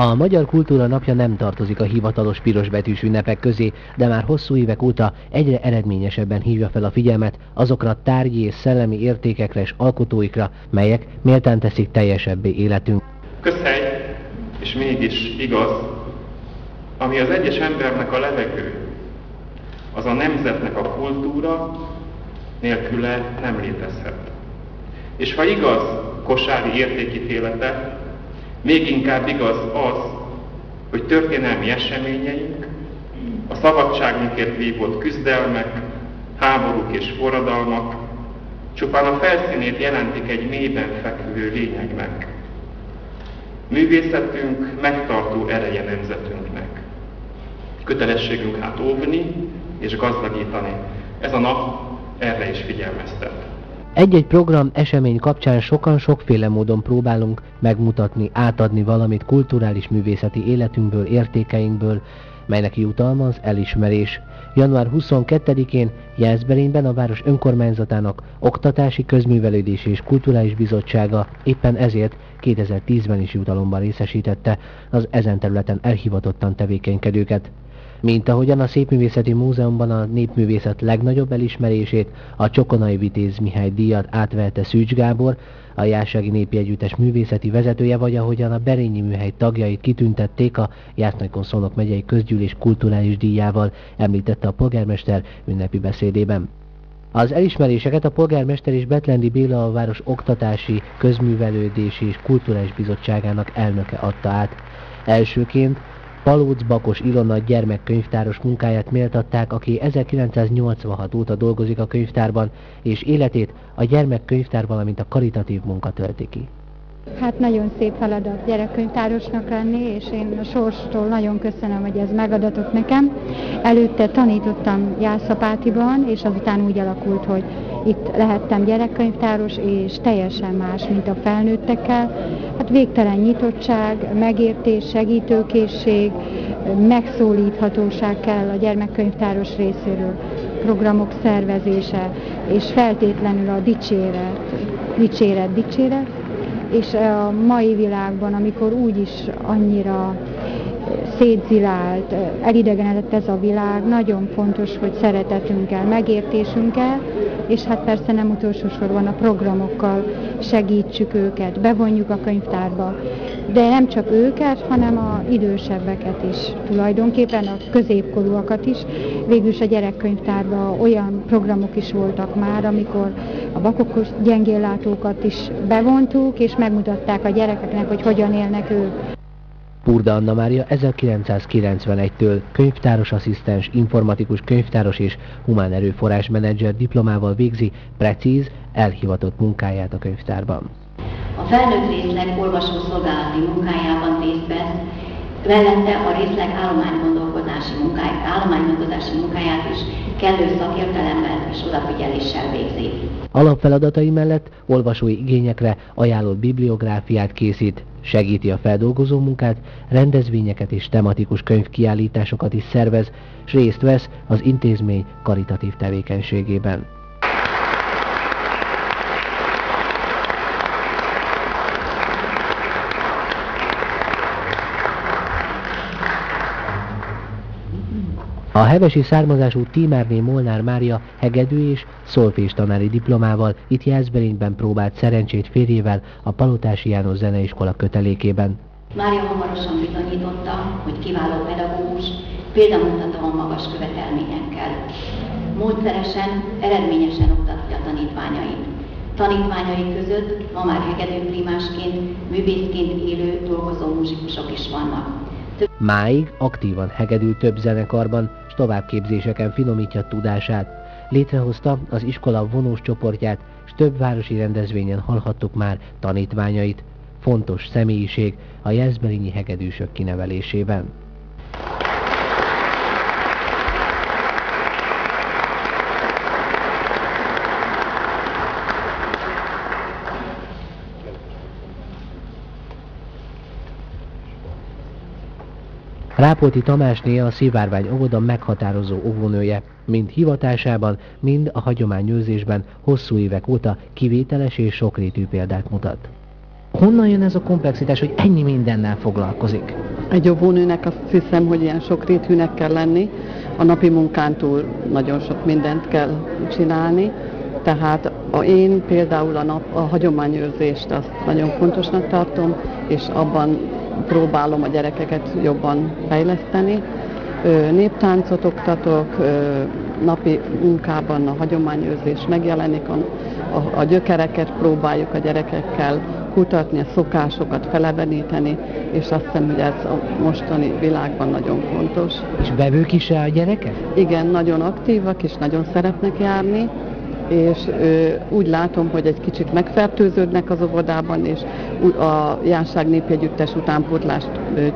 A Magyar Kultúra napja nem tartozik a hivatalos pirosbetűs ünnepek közé, de már hosszú évek óta egyre eredményesebben hívja fel a figyelmet azokra a tárgyi és szellemi értékekre és alkotóikra, melyek méltán teszik teljesebbé életünk. Közhely, és mégis igaz, ami az egyes embernek a levegő, az a nemzetnek a kultúra nélküle nem létezhet. És ha igaz Kosáry értékítélete, még inkább igaz az, hogy történelmi eseményeink, a szabadságunkért vívott küzdelmek, háborúk és forradalmak csupán a felszínét jelentik egy mélyben fekvő lényegnek. Művészetünk megtartó ereje nemzetünknek. Kötelességünk hát óvni és gazdagítani. Ez a nap erre is figyelmeztet. Egy-egy program, esemény kapcsán sokan sokféle módon próbálunk megmutatni, átadni valamit kulturális művészeti életünkből, értékeinkből, melynek jutalma az elismerés. Január 22-én Jászberényben a város önkormányzatának Oktatási, Közművelődési és Kulturális Bizottsága éppen ezért 2010-ben is jutalomban részesítette az ezen területen elhivatottan tevékenykedőket. Mint ahogyan a Szépművészeti Múzeumban a népművészet legnagyobb elismerését, a Csokonai Vitéz Mihály díjat átvehette Szűcs Gábor, a Jászsági Népi Együttes művészeti vezetője, vagy ahogyan a Berényi Műhely tagjait kitüntették a Jász-Nagykun-Szolnok megyei közgyűlés kulturális díjával, említette a polgármester ünnepi beszédében. Az elismeréseket a polgármester és Bethlendy Béla, a város Oktatási, Közművelődési és Kulturális Bizottságának elnöke adta át. Elsőként Palócz-Bakos Ilona gyermekkönyvtáros munkáját méltatták, aki 1986 óta dolgozik a könyvtárban, és életét a gyermekkönyvtár, valamint a karitatív munka tölti ki. Hát nagyon szép feladat gyerekkönyvtárosnak lenni, és én a sorstól nagyon köszönöm, hogy ez megadatott nekem. Előtte tanítottam Jászapátiban, és azután úgy alakult, hogy itt lehettem gyerekkönyvtáros, és teljesen más, mint a felnőttekkel. Hát végtelen nyitottság, megértés, segítőkészség, megszólíthatóság kell a gyermekkönyvtáros részéről, programok szervezése, és feltétlenül a dicséret. És a mai világban, amikor úgyis annyira szétzilált, elidegenedett ez a világ, nagyon fontos, hogy szeretetünkkel, megértésünkkel, és hát persze nem utolsó sorban a programokkal segítsük őket, bevonjuk a könyvtárba, de nem csak őket, hanem az idősebbeket is, tulajdonképpen a középkorúakat is. Végülis a gyerekkönyvtárban olyan programok is voltak már, amikor a vakok, gyengéllátókat is bevontuk, és megmutatták a gyerekeknek, hogy hogyan élnek ők. Purda Anna Mária 1991-től könyvtárosasszisztens, informatikus könyvtáros és humán erőforrás menedzser diplomával végzi precíz, elhivatott munkáját a könyvtárban. A felnőtt részleg olvasószolgálati munkájában részt vesz, mellette a részleg állománygondozási munkáját is kellő szakértelemmel és odafigyeléssel végzi. Alapfeladatai mellett olvasói igényekre ajánlott bibliográfiát készít, segíti a feldolgozó munkát, rendezvényeket és tematikus könyvkiállításokat is szervez, s részt vesz az intézmény karitatív tevékenységében. A hevesi származású Timárné Molnár Mária hegedű és szolfés tanári diplomával itt Jászberényben próbált szerencsét férjével a Palotásy János Zeneiskola kötelékében. Mária hamarosan bizonyította, hogy kiváló pedagógus, példamutatóan magas követelményekkel. Módszeresen, eredményesen oktatja a tanítványait. Tanítványai között ma már hegedű primásként, művészként élő, dolgozó muzsikusok is vannak. Máig aktívan hegedül több zenekarban, s továbbképzéseken finomítja tudását. Létrehozta az iskola vonós csoportját, s több városi rendezvényen hallhattuk már tanítványait. Fontos személyiség a jászberényi hegedűsök kinevelésében. Rápolthy Tamásné a Szivárvány Óvoda meghatározó óvónője, mind hivatásában, mind a hagyományőrzésben hosszú évek óta kivételes és sokrétű példát mutat. Honnan jön ez a komplexitás, hogy ennyi mindennel foglalkozik? Egy óvónőnek azt hiszem, hogy ilyen sokrétűnek kell lenni. A napi munkán túl nagyon sok mindent kell csinálni. Tehát én például a hagyományőrzést azt nagyon fontosnak tartom, és abban próbálom a gyerekeket jobban fejleszteni. Néptáncot oktatok, napi munkában a hagyományőrzés megjelenik, a gyökereket próbáljuk a gyerekekkel kutatni, a szokásokat feleveníteni, és azt hiszem, hogy ez a mostani világban nagyon fontos. És vevők is a gyerekek? Igen, nagyon aktívak, és nagyon szeretnek járni, és úgy látom, hogy egy kicsit megfertőződnek az óvodában, és a Jászsági Népi Együttes utánpótlás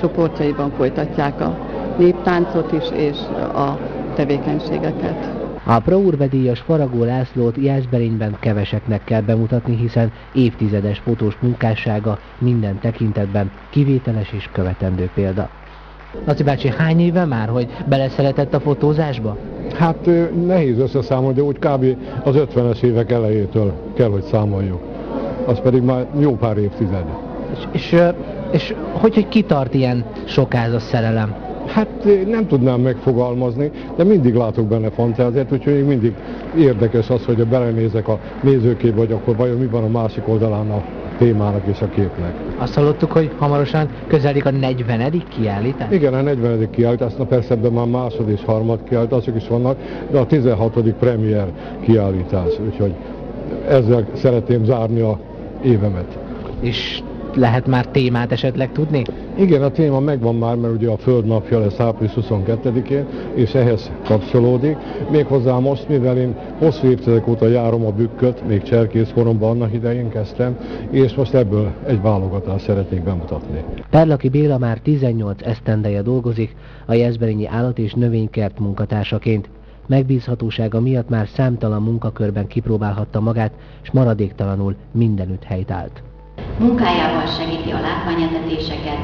csoportjaiban folytatják a néptáncot is, és a tevékenységeket. A Pro Urbe díjas Faragó Lászlót Jászberényben keveseknek kell bemutatni, hiszen évtizedes fotós munkássága minden tekintetben kivételes és követendő példa. Laci bácsi, hány éve már, hogy beleszeretett a fotózásba? Hát nehéz összeszámolni, de úgy kb. Az 50-es évek elejétől kell, hogy számoljuk. Az pedig már jó pár évtized. És hogy kitart ilyen sokáz a szerelem? Hát nem tudnám megfogalmazni, de mindig látok benne fantáziát, úgyhogy mindig érdekes az, hogy belenézek a nézőképbe, vagy akkor vajon mi van a másik oldalán a témának és a képnek. Azt hallottuk, hogy hamarosan közelik a 40. kiállítás? Igen, a 40. kiállítás, na persze ebben már másod és harmad kiállítások is vannak, de a 16. premier kiállítás, úgyhogy ezzel szeretném zárni a évemet. És lehet már témát esetleg tudni? Igen, a téma megvan már, mert ugye a Föld napja lesz április 22-én, és ehhez kapcsolódik. Méghozzá most, mivel én hosszú évtizedek óta járom a bükköt, még cserkészkoromban annak idején kezdtem, és most ebből egy válogatást szeretnék bemutatni. Perlaki Béla már 18 esztendeje dolgozik a jászberényi állat- és növénykert munkatársaként. Megbízhatósága miatt már számtalan munkakörben kipróbálhatta magát, és maradéktalanul mindenütt helyt állt. Munkájával segíti a látványetetéseket,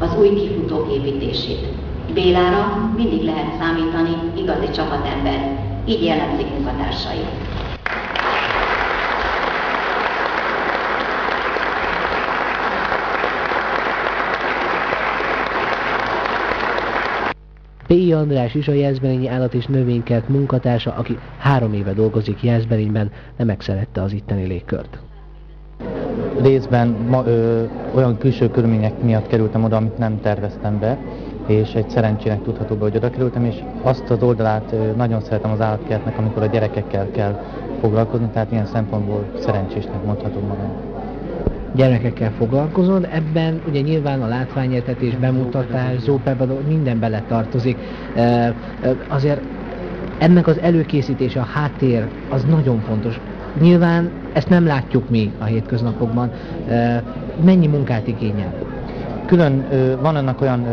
az új kifutók építését. Bélára mindig lehet számítani, igazi csapatember, így jellemzik munkatársai. Pélyi András is a jászberényi állat- és növénykert munkatársa, aki 3 éve dolgozik Jászberényben, de megszerette az itteni légkört. Részben olyan külső körülmények miatt kerültem oda, amit nem terveztem be, és egy szerencsének tudható be, hogy oda kerültem, és azt az oldalát nagyon szeretem az állatkertnek, amikor a gyerekekkel kell foglalkozni, tehát ilyen szempontból szerencsésnek mondhatom magam. Gyerekekkel foglalkozol, ebben ugye nyilván a látványértetés, bemutatás, zópebadó, minden bele tartozik. Azért ennek az előkészítése, a háttér, az nagyon fontos. Nyilván ezt nem látjuk mi a hétköznapokban. Mennyi munkát igényel? Külön van annak olyan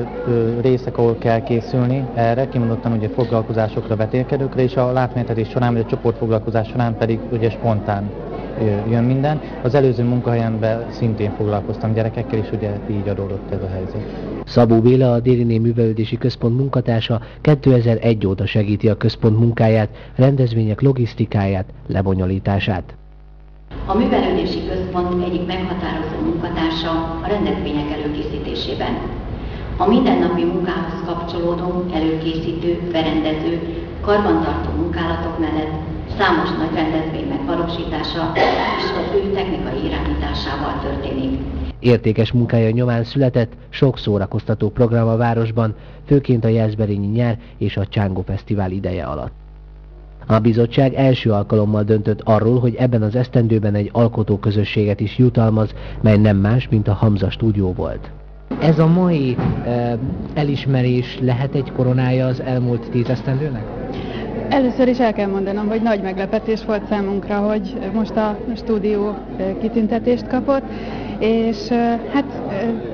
részek, ahol kell készülni erre, kimondottan ugye foglalkozásokra, vetélkedőkre, és a látványértetés során, vagy a csoportfoglalkozás során pedig ugye spontán jön minden. Az előző munkahelyemben szintén foglalkoztam gyerekekkel, és ugye így adódott ez a helyzet. Szabó Béla, a Déryné Művelődési Központ munkatársa 2001 óta segíti a központ munkáját, rendezvények logisztikáját, lebonyolítását. A Művelődési Központ egyik meghatározó munkatársa a rendezvények előkészítésében. A mindennapi munkához kapcsolódó, előkészítő, berendező, karbantartó munkálatok mellett számos nagy rendezvény megvalósítása és az ő technikai irányításával történik. Értékes munkája nyomán született sok szórakoztató program a városban, főként a jászberényi nyár és a Csángó fesztivál ideje alatt. A bizottság első alkalommal döntött arról, hogy ebben az esztendőben egy alkotóközösséget is jutalmaz, mely nem más, mint a Hamza Studio volt. Ez a mai elismerés lehet egy koronája az elmúlt 10 esztendőnek? Először is el kell mondanom, hogy nagy meglepetés volt számunkra, hogy most a stúdió kitüntetést kapott, és hát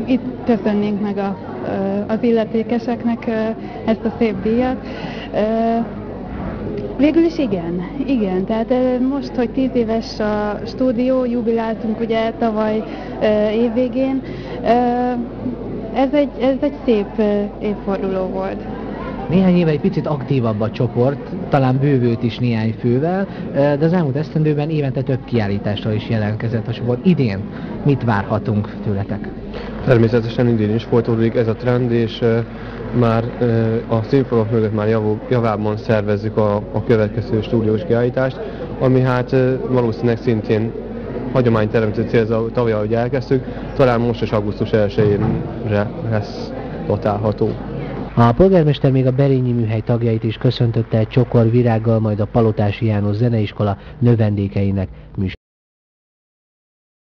itt köszönnénk meg az illetékeseknek ezt a szép díjat. Végül is igen, tehát most, hogy 10 éves a stúdió, jubiláltunk ugye tavaly évvégén, ez egy szép évforduló volt. Néhány éve egy picit aktívabb a csoport, talán bővült is néhány fővel, de az elmúlt esztendőben évente több kiállítással is jelentkezett a csoport. Idén mit várhatunk tőletek? Természetesen idén is folytatódik ez a trend, és már a színfalak mögött már javában szervezzük a következő stúdiós kiállítást, ami hát valószínűleg szintén hagyományteremtő célzó, tavaly, ahogy elkezdtük, talán most is augusztus 1-énre lesz datálható. A polgármester még a Berényi Műhely tagjait is köszöntötte egy csokor virággal, majd a Palotásy János Zeneiskola növendékeinek műsor.